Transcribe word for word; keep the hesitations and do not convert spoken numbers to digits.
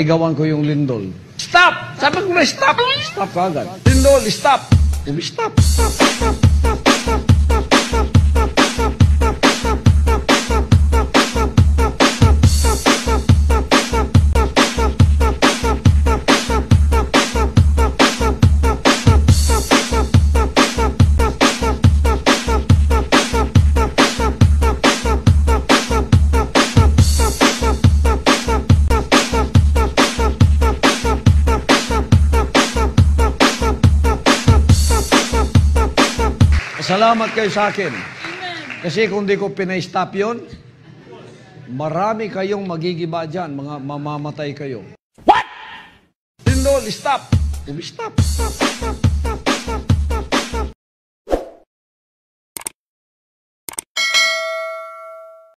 Sinigawan ko yung Lindol. Stop! Sabi ko na stop! Stop ka agad. Lindol, stop! Stop! Stop! Stop! Stop! Stop! Stop! Stop! Stop! Stop! Salamat kayo sa akin. Kasi kung di ko pina-stop yun, marami kayong magigiba dyan. Mga mamamatay kayo. What? Lindol, stop! Stop, stop, stop.